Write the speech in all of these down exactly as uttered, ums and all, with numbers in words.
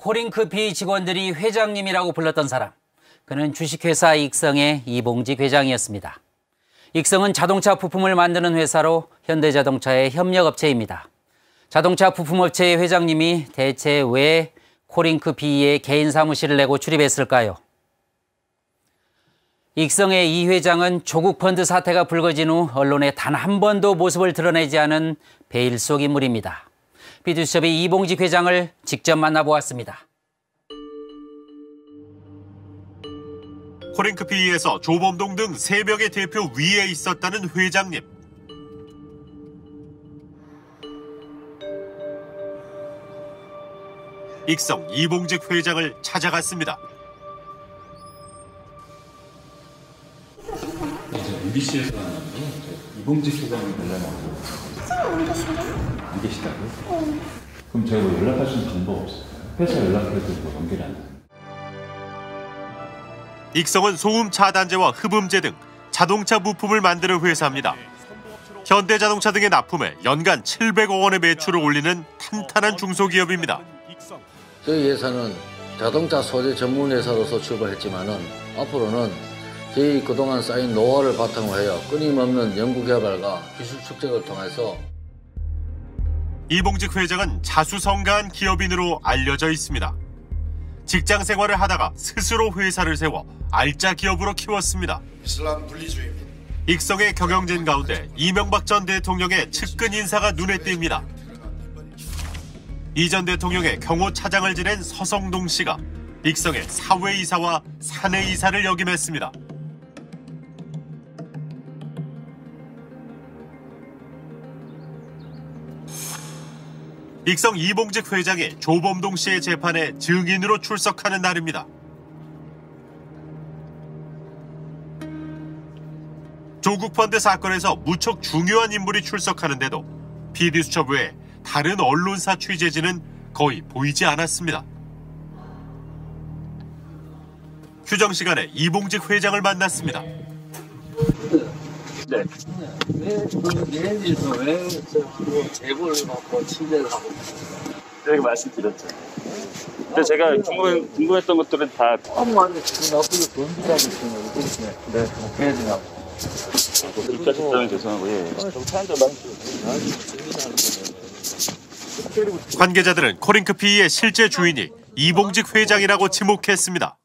코링크 비 직원들이 회장님이라고 불렀던 사람. 그는 주식회사 익성의 이봉직 회장이었습니다. 익성은 자동차 부품을 만드는 회사로 현대자동차의 협력업체입니다. 자동차 부품업체의 회장님이 대체 왜 코링크 비의 개인 사무실을 내고 출입했을까요? 익성의 이 회장은 조국 펀드 사태가 불거진 후 언론에 단 한 번도 모습을 드러내지 않은 베일 속 인물입니다. 피디수첩이 이봉직 회장을 직접 만나보았습니다. 코링크 피이에서 조범동 등 세 명의 대표 위에 있었다는 회장님. 익성 이봉직 회장을 찾아갔습니다. 엠비씨에서 만났고 이봉직 회장을 만나고. 안 계신데? 안 계시다고요? 응. 그럼 저희가 뭐 연락할 수 있는 방법 없을까요? 회사 연락해도 뭐 연결이 안 돼요. 익성은 소음 차단제와 흡음제 등 자동차 부품을 만드는 회사입니다. 현대자동차 등의 납품에 연간 칠백억 원의 매출을 올리는 탄탄한 중소기업입니다. 저희 회사는 자동차 소재 전문 회사로서 출발했지만은 앞으로는 저희 그동안 쌓인 노하우를 바탕으로 해요. 끊임없는 연구개발과 기술 축적을 통해서. 이봉직 회장은 자수성가한 기업인으로 알려져 있습니다. 직장 생활을 하다가 스스로 회사를 세워 알짜 기업으로 키웠습니다. 이슬람 분리주의입니다. 익성의 경영진 가운데 이명박 전 대통령의 측근 인사가 눈에 띕니다. 이 전 대통령의 경호 차장을 지낸 서성동 씨가 익성의 사외이사와 사내이사를 역임했습니다. 익성 이봉직 회장이 조범동 씨의 재판에 증인으로 출석하는 날입니다. 조국 펀드 사건에서 무척 중요한 인물이 출석하는데도 피디수첩 외에 다른 언론사 취재진은 거의 보이지 않았습니다. 휴정 시간에 이봉직 회장을 만났습니다. 네. 왜 내일에서 왜 제보를 받고 취재를 하고 있습니까? 제가 말씀드렸죠. 근데 제가 궁금해, 궁금했던 것들은 다. 아무 안 돼. 지금 나쁘게 돈비자고 있으면 이렇게 네, 그래야 되나. 그까지 답변 죄송하고요. 관계자들은 코링크 피이의 실제 주인이 이봉직 회장이라고 지목했습니다.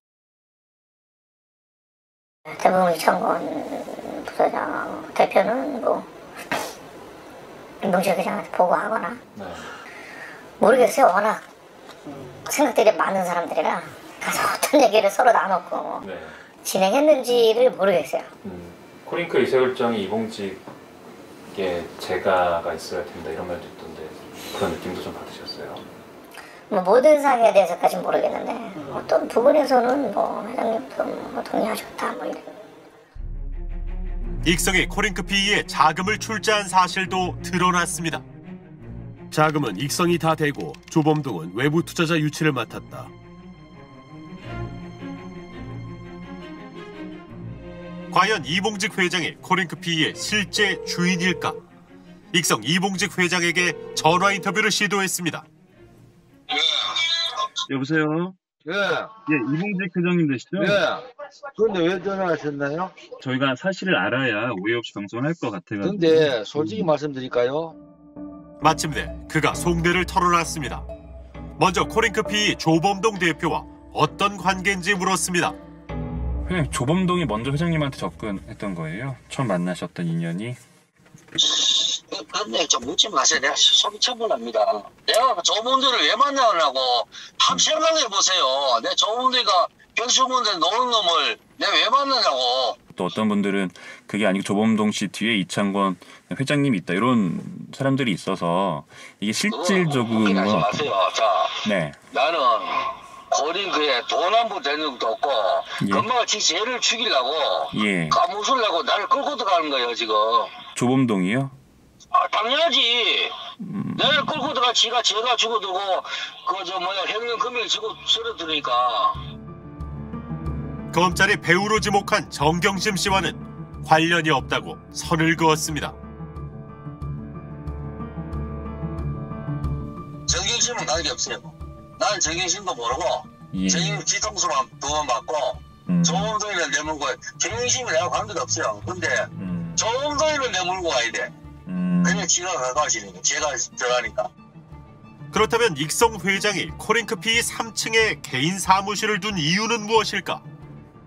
대부분 이창권 부서장하고 대표는 뭐 이봉직 회장한테 보고하거나 네. 모르겠어요. 워낙 생각들이 많은 사람들이라 가서 어떤 얘기를 서로 나눴고 네. 진행했는지를 모르겠어요. 음, 코링크 이사결정이 이봉직에 재가가 있어야 된다 이런 말도 있던데 그런 느낌도 좀 받으셨어요? 뭐 모든 사항에 대해서까지는 모르겠는데 음. 어떤 부분에서는 뭐 회장님도 뭐 동의하셨다 뭐 이런. 익성이 코링크 피이에 자금을 출자한 사실도 드러났습니다. 자금은 익성이 다 대고 조범동은 외부 투자자 유치를 맡았다. 과연 이봉직 회장이 코링크 피이의 실제 주인일까? 익성 이봉직 회장에게 전화 인터뷰를 시도했습니다. 예. 여보세요? 예. 예, 이봉직 회장님 되시죠? 예. 그런데 왜 전화하셨나요? 저희가 사실을 알아야 오해 없이 방송할 것 같아요. 그런데 솔직히 말씀드릴까요? 마침내 그가 속내를 털어놨습니다. 먼저 코링크 피이 조범동 대표와 어떤 관계인지 물었습니다. 회장님, 조범동이 먼저 회장님한테 접근했던 거예요? 처음 만나셨던 인연이? 근데 좀 묻지 마세요. 내가 속이 천분합니다. 내가 조범동을 왜 만나느냐고 밥 생각해보세요. 내 조범동이가 변수문제 노는 놈을 내가 왜 만나냐고. 또 어떤 분들은 그게 아니고 조범동 씨 뒤에 이창권 회장님이 있다 이런 사람들이 있어서 이게 실질적으로 하지 마세요. 자, 네. 나는 코링크에 돈 한 푼 되는 것도 없고 예. 금방 지 죄를 죽이려고 예. 까무술려고 나를 끌고 들어가는 거예요 지금. 조범동이요? 아, 당연하지. 음... 내가 끌고 들어가 지가 죄가 죽어들고 그 저 뭐야 횡령 금액 지고 쓰러 들으니까. 검찰이 배우로 지목한 정경심 씨와는 관련이 없다고 선을 그었습니다. 정경심은 관계 없어요. 난 정경심도 모르고 예. 정경 뒤통수만 두 번 맞고 음. 조범동이를 내물고 정경심이 내가 관계가 없어요. 근데 음. 조범동이를 내물고 가야 돼. 음. 그냥 지가 가까워지는 거야. 제가 들어가니까. 그렇다면 익성 회장이 코링크 피 삼 층에 개인 사무실을 둔 이유는 무엇일까?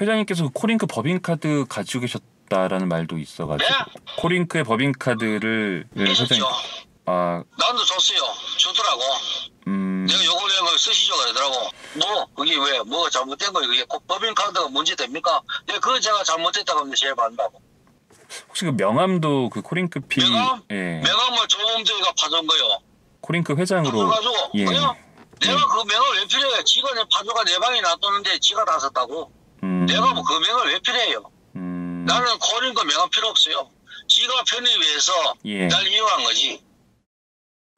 회장님께서 코링크 법인카드 가지고 계셨다라는 말도 있어가지고 네? 코링크의 법인카드를 회장님 아 나도 줬어요. 주더라고. 음 내가 요걸 내면 쓰시죠 그러더라고. 뭐 그게 왜 뭐가 잘못된 거예요? 그게 법인카드가 문제됩니까? 내가 그거 제가 잘못했다고 하면 제일 반다고. 혹시 그 명함도 그 코링크 피 명함? 예. 명함을 조범동이가 받은 거요. 코링크 회장으로. 가지고 예. 그냥 내가 예. 그 명함을 왜 필요해? 지가 내 파주가 내 방에 놔뒀는데 지가 다 썼다고. 음. 내가 뭐 그 명함 왜 필요해요? 음. 나는 코링크 명함 필요 없어요. 지가 편의위해서 예. 날 이용한 거지.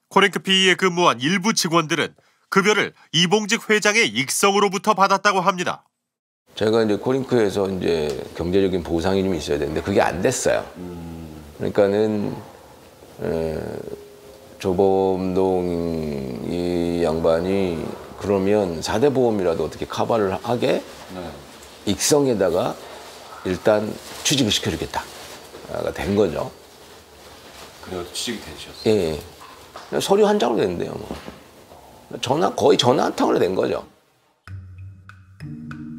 코링크 피이에 근무한 일부 직원들은 급여를 이봉직 회장의 익성으로부터 받았다고 합니다. 제가 이제 코링크에서 이제 경제적인 보상이 좀 있어야 되는데 그게 안 됐어요. 그러니까는 에, 조범동 이 양반이 그러면 사 대 보험이라도 어떻게 커버를 하게 네. 익성에다가 일단 취직을 시켜주겠다가 된 거죠. 그래서 취직이 되셨어요? 예, 예. 서류 한 장으로 됐는데요. 뭐. 전화, 거의 전화 한 탕으로 된 거죠.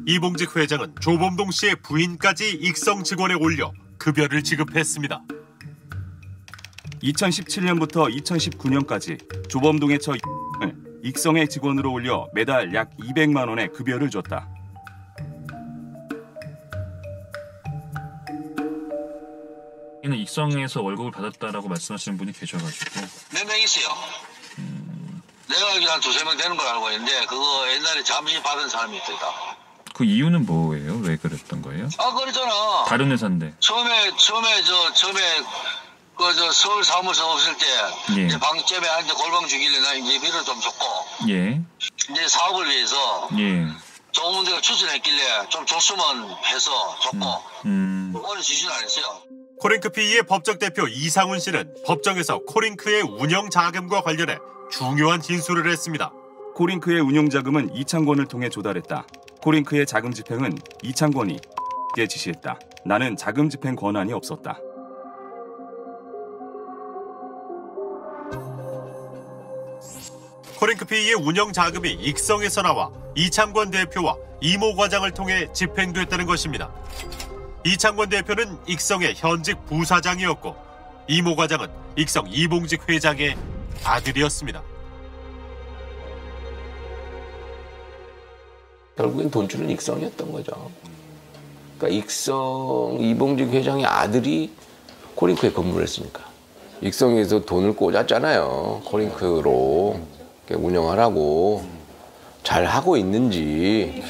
이봉직 회장은 조범동 씨의 부인까지 익성 직원에 올려 급여를 지급했습니다. 이천십칠 년부터 이천십구 년까지 조범동의 처 익성의 직원으로 올려 매달 약 이백만 원의 급여를 줬다. 이는 익성에서 월급을 받았다라고 말씀하시는 분이 계셔가지고 몇 명 있어요. 음... 내가 알기로 한 두세 명 되는 걸 알고 있는데 그거 옛날에 잠시 받은 사람이 있다. 그 이유는 뭐예요? 왜 그랬던 거예요? 아 그랬잖아. 다른 회사인데. 처음에 처음에 저 처음에 그 저 서울 사무소 없을 때 예. 이제 방점에 한 골방 주길래 나 이제 비를 좀 줬고 예. 이제 사업을 위해서 예. 조문대가 추진했길래 좀 줬으면 해서 줬고 음. 음. 오늘 지진 안 했어요. 코링크 피이의 법적 대표 이상훈 씨는 법정에서 코링크의 운영 자금과 관련해 중요한 진술을 했습니다. 코링크의 운영 자금은 이창권을 통해 조달했다. 코링크의 자금 집행은 이창권이 게 지시했다. 나는 자금 집행 권한이 없었다. 코링크 피이의 운영 자금이 익성에서 나와 이창권 대표와 이모 과장을 통해 집행됐다는 것입니다. 이창권 대표는 익성의 현직 부사장이었고 이모 과장은 익성 이봉직 회장의 아들이었습니다. 결국엔 돈줄은 익성이었던 거죠. 그러니까 익성 이봉직 회장의 아들이 코링크에 근무를 했으니까. 익성에서 돈을 꽂았잖아요. 코링크로 운영하라고 잘 하고 있는지.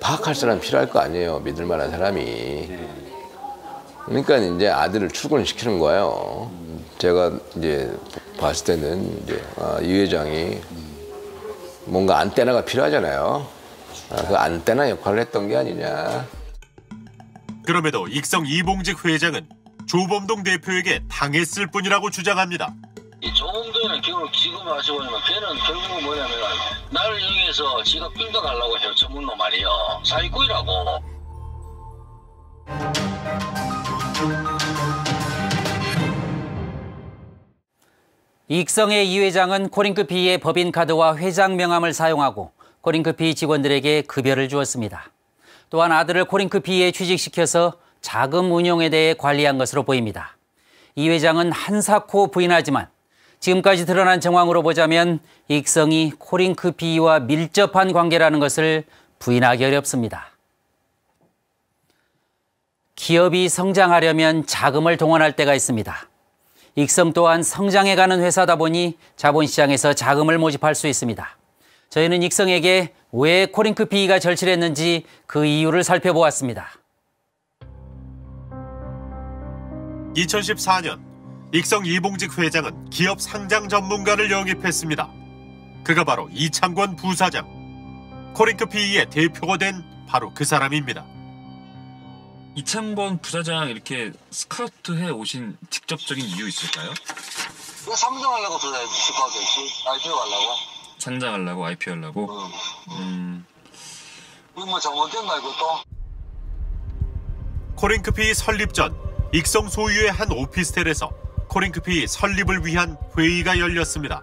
파악할 사람 필요할 거 아니에요. 믿을 만한 사람이. 그러니까 이제 아들을 출근시키는 거예요. 제가 이제 봤을 때는 이제 아, 이 회장이 뭔가 안테나가 필요하잖아요. 아, 그 안테나 역할을 했던 게 아니냐. 그럼에도 익성 이봉직 회장은 조범동 대표에게 당했을 뿐이라고 주장합니다. 이 조범동이는 결국 지금 아시고 있는 걔는 결국 뭐냐면 나를 이용해서 지가 삥가가려고 해요. 전문 놈 말이에요. 사기꾼이라고. 익성의 이 회장은 코링크 피이의 법인카드와 회장 명함을 사용하고 코링크 피이 직원들에게 급여를 주었습니다. 또한 아들을 코링크 피이에 취직시켜서 자금 운용에 대해 관리한 것으로 보입니다. 이 회장은 한사코 부인하지만 지금까지 드러난 정황으로 보자면 익성이 코링크 피이와 밀접한 관계라는 것을 부인하기 어렵습니다. 기업이 성장하려면 자금을 동원할 때가 있습니다. 익성 또한 성장해가는 회사다 보니 자본시장에서 자금을 모집할 수 있습니다. 저희는 익성에게 왜 코링크 피이가 절실했는지 그 이유를 살펴보았습니다. 이천십사 년 익성 이봉직 회장은 기업 상장 전문가를 영입했습니다. 그가 바로 이창권 부사장. 코링크 피이의 대표가 된 바로 그 사람입니다. 이창권 부사장 이렇게 스카우트해 오신 직접적인 이유 있을까요? 상장하려고 스카우트했지. 아이피오 하려고. 상장하려고 아이피오 하려고. 응. 음. 우리 뭐 잘못됐나 이것도. 코링크 피이 설립 전 익성 소유의 한 오피스텔에서 코링크 피이 설립을 위한 회의가 열렸습니다.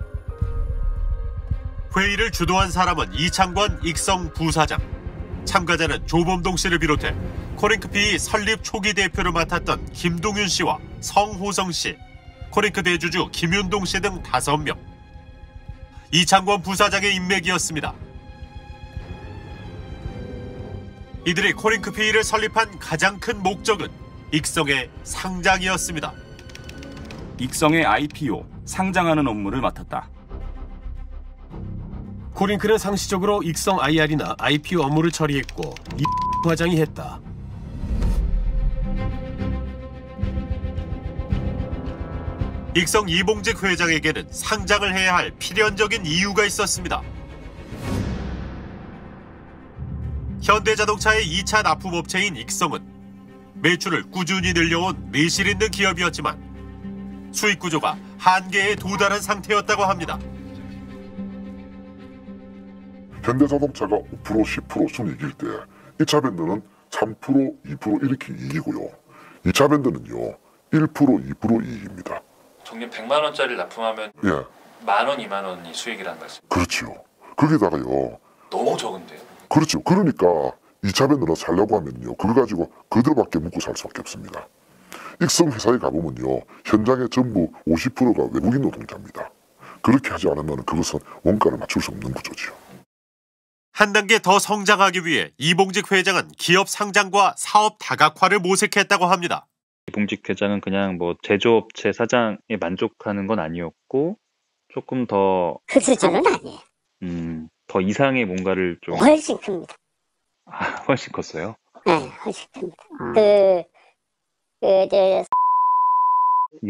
회의를 주도한 사람은 이창권 익성 부사장. 참가자는 조범동 씨를 비롯해 코링크 피이 설립 초기 대표를 맡았던 김동윤 씨와 성호성 씨, 코링크 대주주 김윤동 씨 등 다섯 명. 이창권 부사장의 인맥이었습니다. 이들이 코링크 피이를 설립한 가장 큰 목적은 익성의 상장이었습니다. 익성의 아이피오, 상장하는 업무를 맡았다. 코링크는 상시적으로 익성 아이알이나 아이피오 업무를 처리했고 이 부사장이 했다. 익성 이봉직 회장에게는 상장을 해야 할 필연적인 이유가 있었습니다. 현대자동차의 이 차 납품업체인 익성은 매출을 꾸준히 늘려온 내실 있는 기업이었지만 수익 구조가 한계에 도달한 상태였다고 합니다. 현대자동차가 오 퍼센트 십 퍼센트 순이익일 때 일 차 밴드는 삼 퍼센트 이 퍼센트 이렇게 이익이고요. 이 차 밴드는요 일 퍼센트 이 퍼센트 이익입니다. 정리 백만 원짜리를 납품하면 예. 만 원, 이만 원이 수익이라는 말씀. 그렇죠. 거기다가요. 너무 적은데요. 그렇죠. 그러니까 이 차 밴드나 살려고 하면요. 그걸 가지고 그대로밖에 먹고 살 수밖에 없습니다. 익성 회사에 가보면요. 현장의 전부 오십 퍼센트가 외국인 노동자입니다. 그렇게 하지 않으면 그것은 원가를 맞출 수 없는 구조죠. 한 단계 더 성장하기 위해 이봉직 회장은 기업 상장과 사업 다각화를 모색했다고 합니다. 이봉직 회장은 그냥 뭐 제조업체 사장에 만족하는 건 아니었고 조금 더 그수준은 아니에요. 음, 더 이상의 뭔가를 좀 훨씬 큽니다. 아, 훨씬 컸어요? 네, 훨씬 큽니다. 음. 그, 그, 그,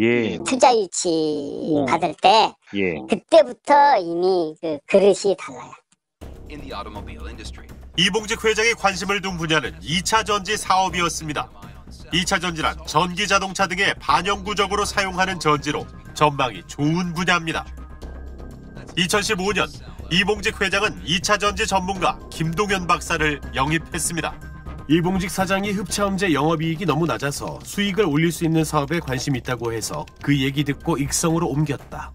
예. 투자유치 음. 받을 때 예. 그때부터 이미 그 그릇이 달라요. 이봉직 회장이 관심을 둔 분야는 이 차 전지 사업이었습니다. 이 차 전지란 전기자동차 등의 반영구적으로 사용하는 전지로 전망이 좋은 분야입니다. 이천십오 년 이봉직 회장은 이 차 전지 전문가 김동현 박사를 영입했습니다. 이봉직 사장이 흡차음제 영업이익이 너무 낮아서 수익을 올릴 수 있는 사업에 관심이 있다고 해서 그 얘기 듣고 익성으로 옮겼다.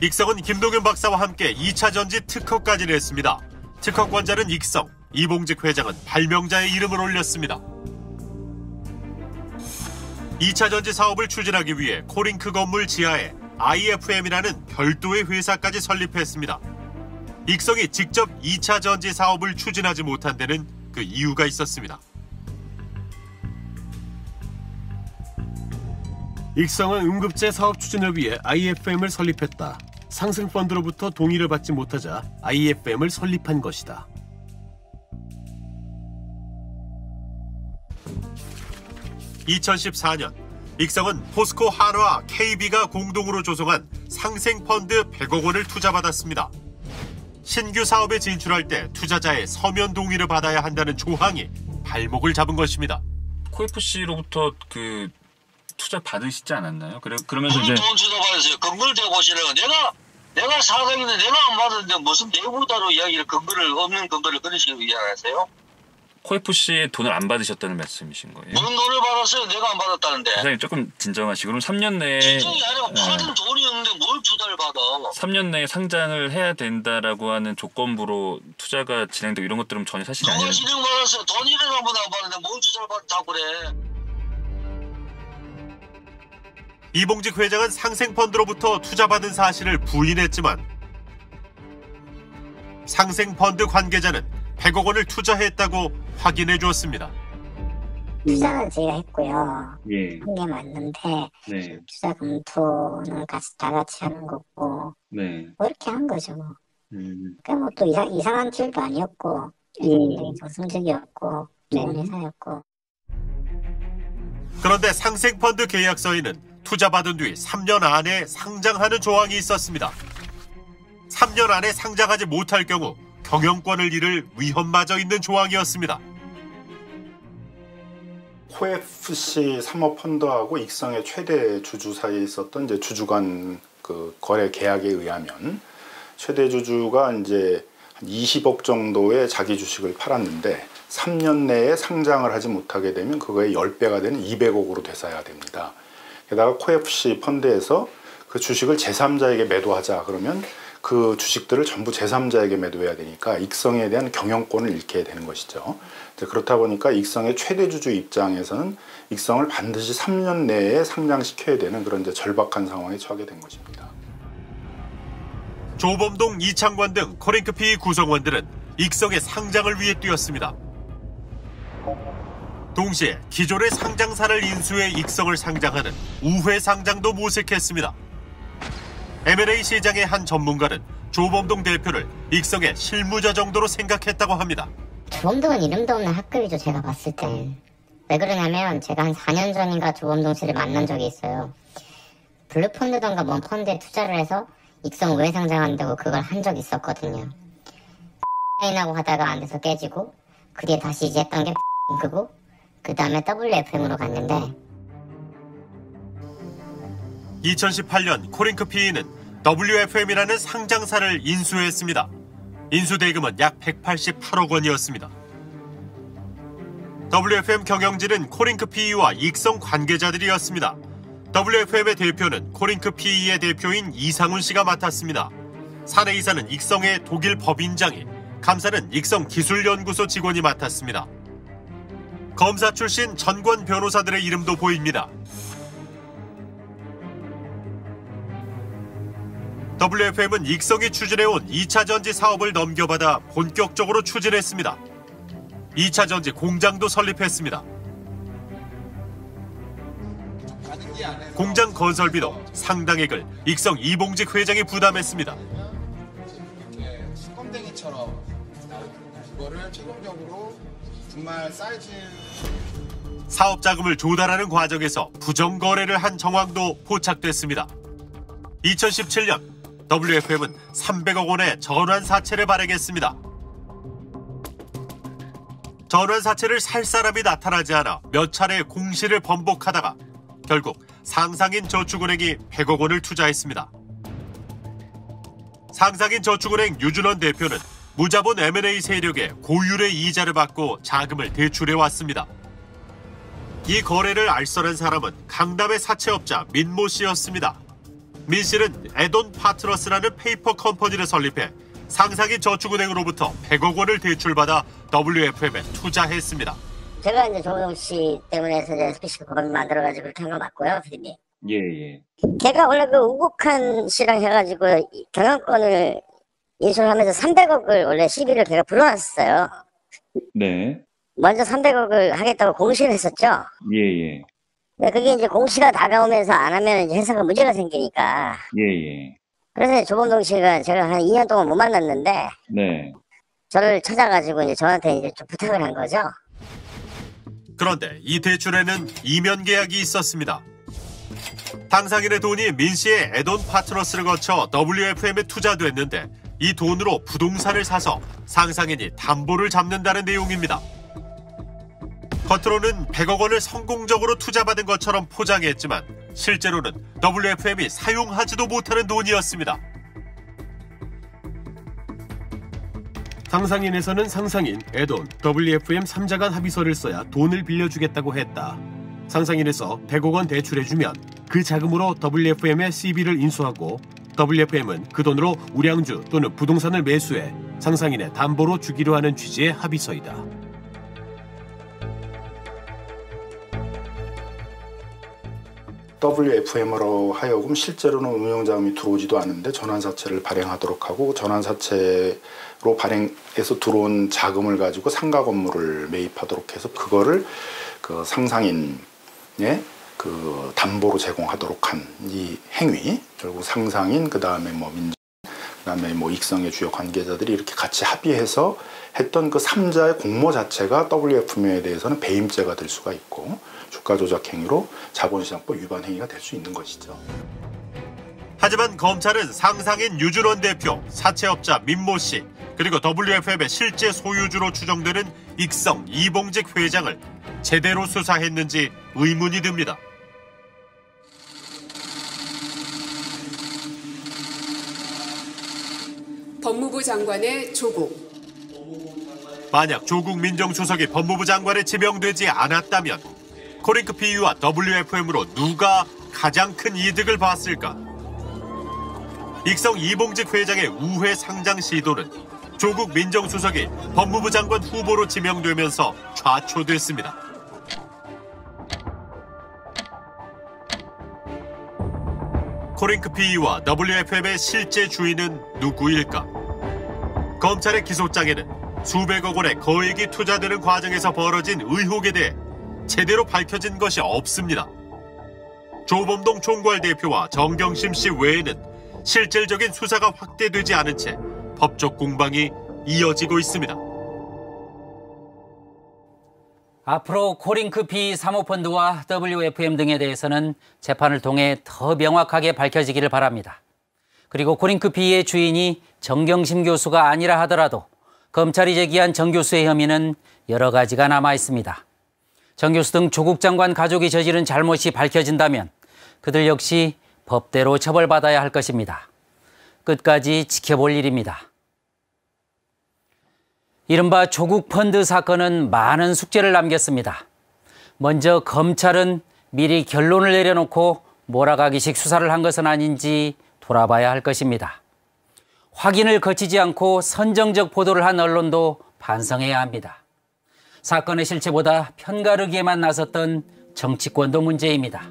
익성은 김동현 박사와 함께 이 차 전지 특허까지 냈습니다. 특허권자는 익성, 이봉직 회장은 발명자의 이름을 올렸습니다. 이 차 전지 사업을 추진하기 위해 코링크 건물 지하에 아이에프엠이라는 별도의 회사까지 설립했습니다. 익성이 직접 이 차 전지 사업을 추진하지 못한 데는 그 이유가 있었습니다. 익성은 응급제 사업 추진을 위해 아이에프엠을 설립했다. 상생펀드로부터 동의를 받지 못하자 아이에프엠을 설립한 것이다. 이천십사 년 익성은 포스코 한화와 케이비가 공동으로 조성한 상생펀드 백억 원을 투자받았습니다. 신규 사업에 진출할 때 투자자의 서면 동의를 받아야 한다는 조항이 발목을 잡은 것입니다. 코에프씨로부터 그 투자 받으시지 않았나요? 그래, 그러면서 이제 돈 주고 받으세요. 근거를 대고 오시라고. 내가 내가 사장인데 내가 안 받았는데 무슨 내부자로 이야기를 근거를 없는 근거를 그런 식으로 이야기하세요? 코에프씨의 돈을 안 받으셨다는 말씀이신 거예요? 무슨 돈을 받았어요? 내가 안 받았다는데. 사장님 조금 진정하시고 그럼 삼 년 내에 진정이 아니라 받은 네. 돈이 없는데 뭘 투자를 받아. 삼 년 내에 상장을 해야 된다라고 하는 조건부로 투자가 진행되고 이런 것들은 전혀 사실이 아니에요. 누가 진행받았어요? 돈 일어나면 안 받았는데 뭘 투자를 받다고 그래. 이봉직 회장은 상생펀드로부터 투자받은 사실을 부인했지만 상생펀드 관계자는 백억 원을 투자했다고 확인해 주었습니다. 투자는 제가 했고요. 예. 한 게 맞는데 네. 투자 검토는 같이 다 같이 하는 거고 네. 뭐 이렇게 한 거죠. 음. 그러니까 뭐 또 이상, 이상한 툴도 아니었고 굉장히 정성적이었고 좋은 회사였고. 그런데 상생펀드 계약서에는 투자받은 뒤 삼 년 안에 상장하는 조항이 있었습니다. 삼 년 안에 상장하지 못할 경우 경영권을 잃을 위험마저 있는 조항이었습니다. 코에프씨 사모펀드하고 익성의 최대 주주 사이에 있었던 이제 주주 간 그 거래 계약에 의하면 최대 주주가 이제 한 이십억 정도의 자기 주식을 팔았는데 삼 년 내에 상장을 하지 못하게 되면 그거의 십 배가 되는 이백억으로 되살아야 됩니다. 게다가 코에프씨 펀드에서 그 주식을 제삼자에게 매도하자 그러면 그 주식들을 전부 제삼자에게 매도해야 되니까 익성에 대한 경영권을 잃게 되는 것이죠. 그렇다 보니까 익성의 최대 주주 입장에서는 익성을 반드시 삼 년 내에 상장시켜야 되는 그런 이제 절박한 상황에 처하게 된 것입니다. 조범동, 이창권 등 코링크 피이 구성원들은 익성의 상장을 위해 뛰었습니다. 동시에 기존의 상장사를 인수해 익성을 상장하는 우회 상장도 모색했습니다. 엠 앤 에이 시장의 한 전문가는 조범동 대표를 익성의 실무자 정도로 생각했다고 합니다. 조범동은 이름도 없는 학급이죠, 제가 봤을 때. 왜 그러냐면 제가 한 사 년 전인가 조범동 씨를 만난 적이 있어요. 블루펀드던가 뭔 펀드에 투자를 해서 익성 우회 상장한다고 그걸 한 적이 있었거든요. X인하고 하다가 안 돼서 깨지고 그 뒤에 다시 이제 했던 게 X인크고 그 다음에 더블유에프엠으로 갔는데 이천십팔 년 코링크 피이는 더블유에프엠이라는 상장사를 인수했습니다. 인수 대금은 약 백팔십팔억 원이었습니다. 더블유에프엠 경영진은 코링크 피이와 익성 관계자들이었습니다. 더블유에프엠의 대표는 코링크 피이의 대표인 이상훈 씨가 맡았습니다. 사내 이사는 익성의 독일 법인장이, 감사는 익성 기술연구소 직원이 맡았습니다. 검사 출신 전관 변호사들의 이름도 보입니다. 더블유에프엠은 익성이 추진해온 이차전지 사업을 넘겨받아 본격적으로 추진했습니다. 이차전지 공장도 설립했습니다. 공장 건설비도 상당액을 익성 이봉직 회장이 부담했습니다. 사업 자금을 조달하는 과정에서 부정 거래를 한 정황도 포착됐습니다. 이천십칠 년 더블유에프엠은 삼백억 원의 전환사채를 발행했습니다. 전환사채를 살 사람이 나타나지 않아 몇 차례 공시를 번복하다가 결국 상상인 저축은행이 백억 원을 투자했습니다. 상상인 저축은행 유준원 대표는 무자본 엠 앤 에이 세력에 고율의 이자를 받고 자금을 대출해왔습니다. 이 거래를 알선한 사람은 강남의 사채업자 민모 씨였습니다. 민 씨는 에돈 파트너스라는 페이퍼 컴퍼니를 설립해 상상인 저축은행으로부터 백억 원을 대출받아 더블유에프엠에 투자했습니다. 제가 이제 조국 씨 때문에 해서 이제 에스피씨 법을 만들어가지고 이렇게 한 거 맞고요, 선생님. 예, 예. 제가 원래 그 우국한 씨랑 해가지고 경영권을 인수하면서 삼백억을 원래 시비를 제가 불어놨어요. 네. 먼저 삼백억을 하겠다고 공시를 했었죠. 예, 예. 그게 이제 공시가 다가오면서 안 하면 이제 회사가 문제가 생기니까. 예, 예. 그래서 조범동 씨가 제가 한 이 년 동안 못 만났는데. 네. 저를 찾아가지고 이제 저한테 이제 좀 부탁을 한 거죠. 그런데 이 대출에는 이면 계약이 있었습니다. 당상인의 돈이 민 씨의 에돈 파트너스를 거쳐 더블유에프엠에 투자됐는데 이 돈으로 부동산을 사서 상상인이 담보를 잡는다는 내용입니다. 겉으로는 백억 원을 성공적으로 투자받은 것처럼 포장했지만 실제로는 더블유에프엠이 사용하지도 못하는 돈이었습니다. 상상인에서는 상상인, 에돈, 더블유에프엠 삼자 간 합의서를 써야 돈을 빌려주겠다고 했다. 상상인에서 백억 원 대출해주면 그 자금으로 더블유에프엠의 씨비를 인수하고 더블유에프엠은 그 돈으로 우량주 또는 부동산을 매수해 상상인의 담보로 주기로 하는 취지의 합의서이다. 더블유에프엠으로 하여금 실제로는 운용자금이 들어오지도 않은데 전환사채를 발행하도록 하고, 전환사채로 발행해서 들어온 자금을 가지고 상가 건물을 매입하도록 해서 그거를 그 상상인의 그 담보로 제공하도록 한 이 행위, 결국 상상인, 그 다음에 뭐 민정, 그 다음에 뭐 익성의 주요 관계자들이 이렇게 같이 합의해서 했던 그 삼자의 공모 자체가 더블유에프엠에 대해서는 배임죄가 될 수가 있고, 주가 조작 행위로 자본시장법 위반 행위가 될 수 있는 것이죠. 하지만 검찰은 상상인 유준원 대표, 사채업자 민모 씨, 그리고 더블유에프엠의 실제 소유주로 추정되는 익성 이봉직 회장을 제대로 수사했는지 의문이 듭니다. 법무부 장관의 조국. 만약 조국 민정수석이 법무부 장관에 지명되지 않았다면 코링크 피이와 더블유에프엠으로 누가 가장 큰 이득을 봤을까? 익성 이봉직 회장의 우회 상장 시도는 조국 민정수석이 법무부 장관 후보로 지명되면서 좌초됐습니다. 코링크 피이와 더블유에프엠의 실제 주인은 누구일까? 검찰의 기소장에는 수백억 원의 거액이 투자되는 과정에서 벌어진 의혹에 대해 제대로 밝혀진 것이 없습니다. 조범동 총괄 대표와 정경심 씨 외에는 실질적인 수사가 확대되지 않은 채 법적 공방이 이어지고 있습니다. 앞으로 코링크 피 사모펀드와 더블유에프엠 등에 대해서는 재판을 통해 더 명확하게 밝혀지기를 바랍니다. 그리고 코링크 피의 주인이 정경심 교수가 아니라 하더라도 검찰이 제기한 정 교수의 혐의는 여러 가지가 남아 있습니다. 정 교수 등 조국 장관 가족이 저지른 잘못이 밝혀진다면 그들 역시 법대로 처벌받아야 할 것입니다. 끝까지 지켜볼 일입니다. 이른바 조국 펀드 사건은 많은 숙제를 남겼습니다. 먼저 검찰은 미리 결론을 내려놓고 몰아가기식 수사를 한 것은 아닌지 돌아봐야 할 것입니다. 확인을 거치지 않고 선정적 보도를 한 언론도 반성해야 합니다. 사건의 실체보다 편가르기에만 나섰던 정치권도 문제입니다.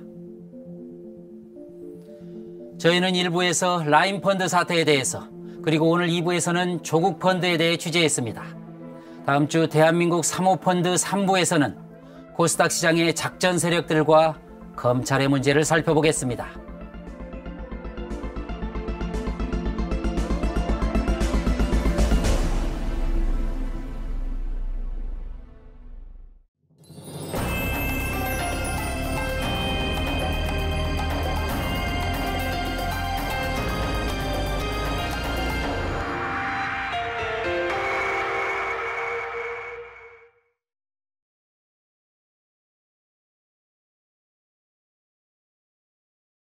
저희는 일 부에서 라인펀드 사태에 대해서, 그리고 오늘 이 부에서는 조국 펀드에 대해 취재했습니다. 다음 주 대한민국 사모펀드 삼 부에서는 코스닥 시장의 작전 세력들과 검찰의 문제를 살펴보겠습니다.